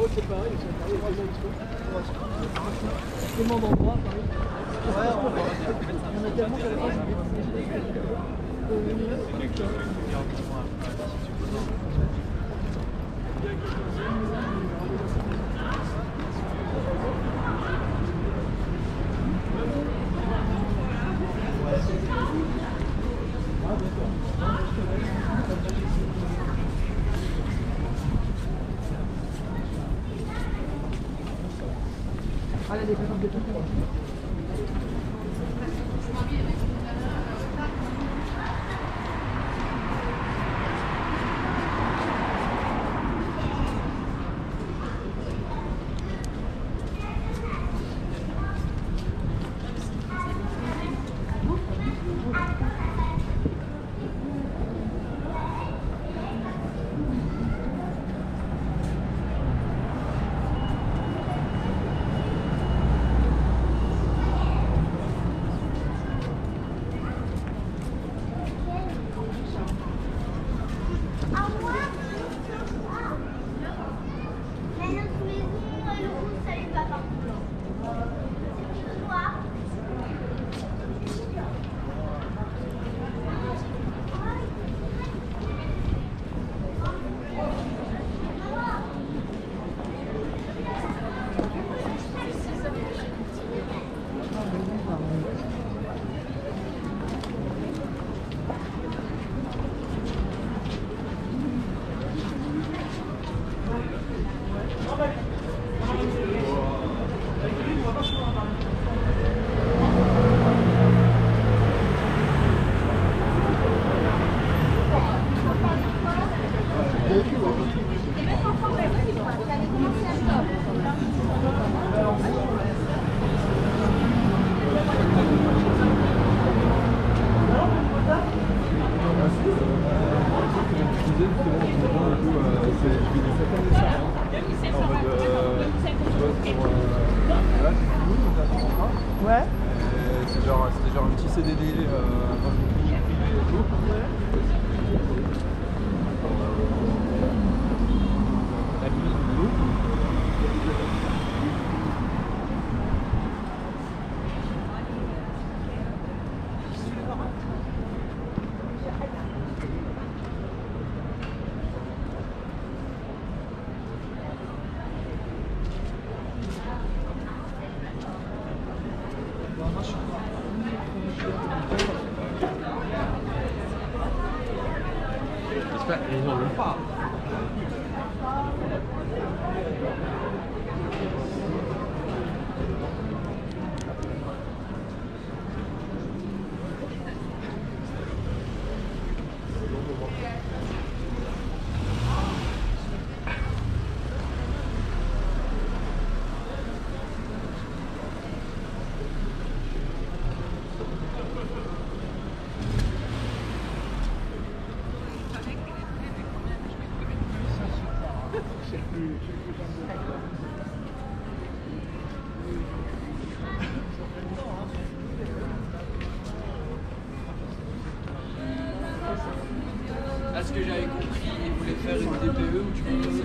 haut c'est pareil, c'est tellement d'endroits, pareil. Ouais, on a tellement qu'à la fin, c'est quelque chose que tu regardes pour moi. Il y a quelque chose. Allez, des personnes de tout le monde. Ce que j'avais compris, ils voulaient faire une DPE où tu peux passer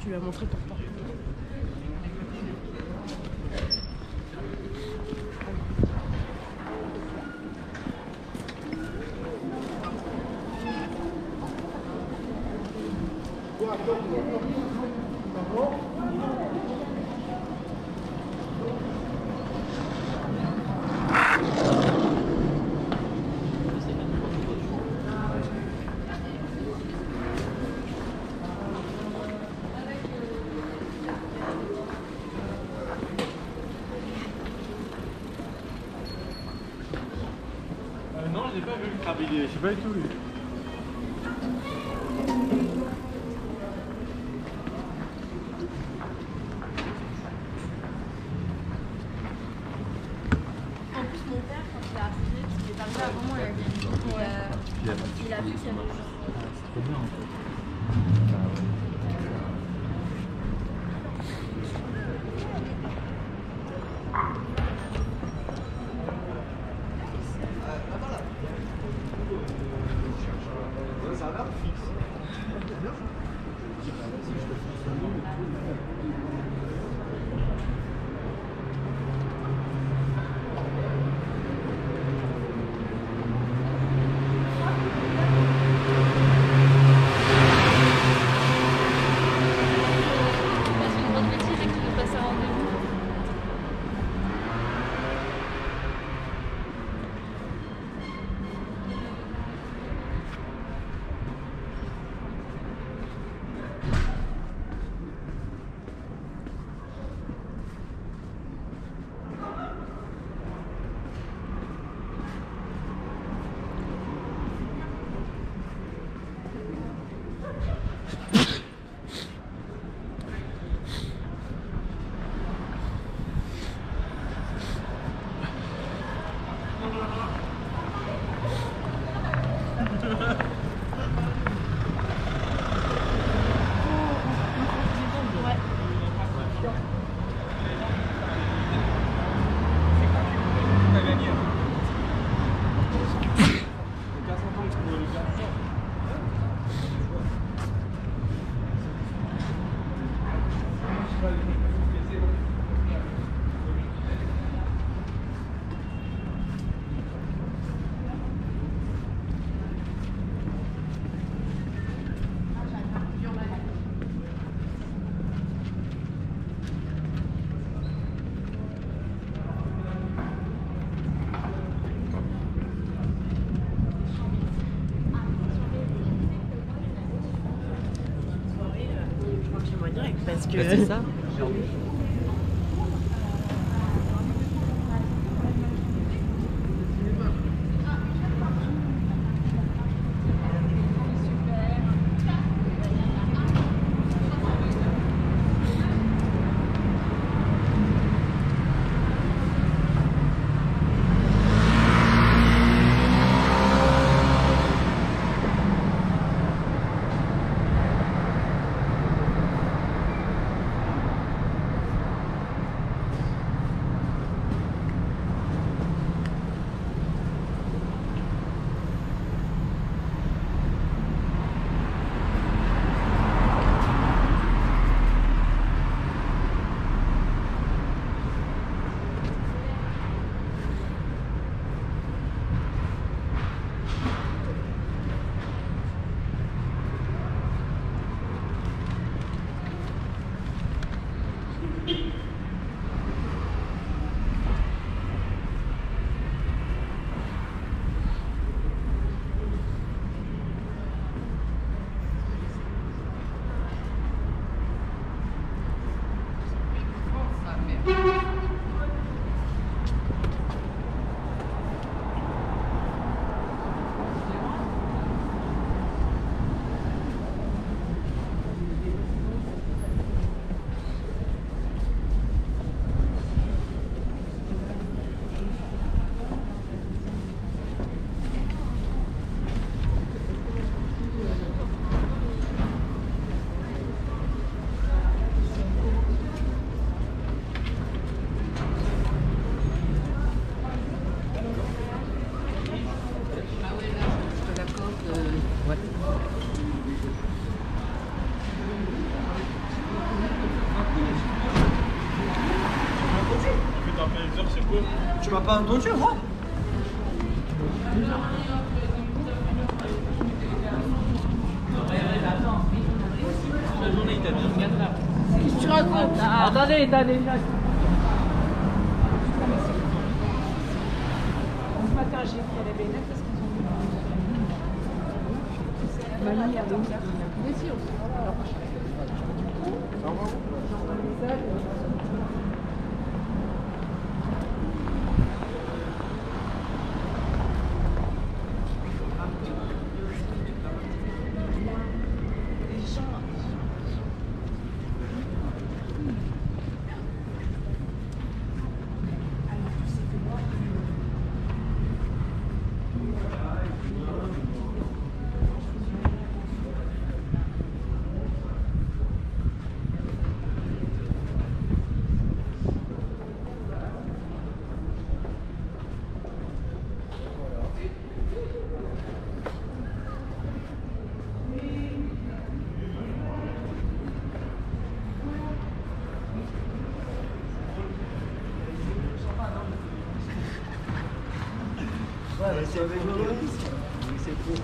Tu lui as montré ton temps. Je sais pas du tout. parce que... C'est ça. Tu m'as pas entendu, moi? La journée, il t'a bien regardé là. Qu'est-ce que tu racontes? Attendez, attendez. Ce matin, j'ai pris à la BNF parce qu'ils ont vu. Ma mère, donc. Mais si, on se voit là. J'envoie un message. C'est avec le risque. C'est pour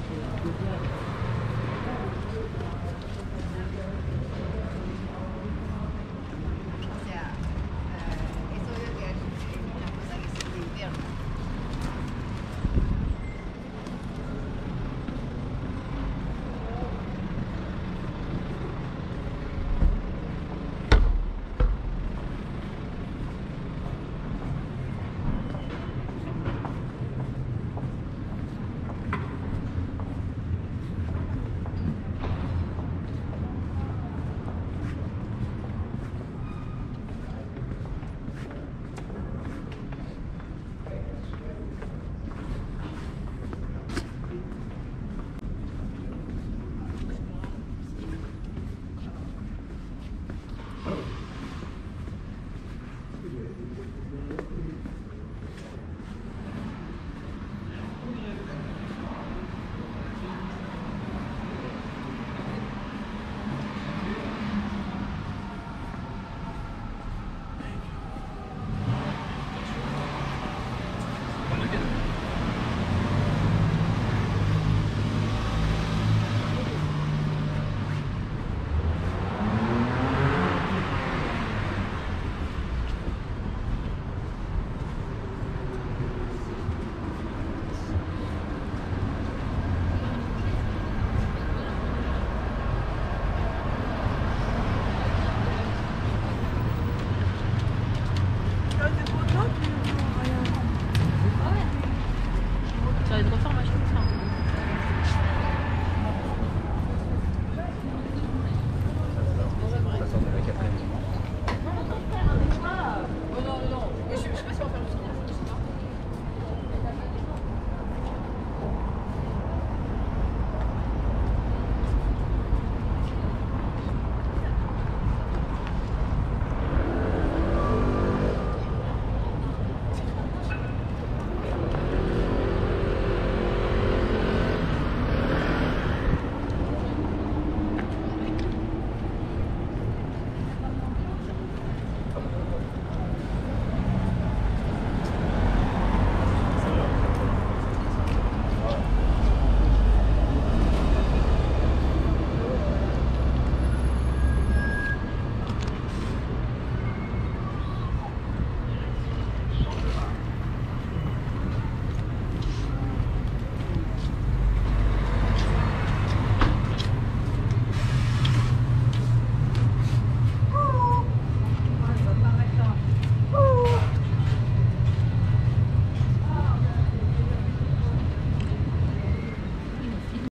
sur les reformations.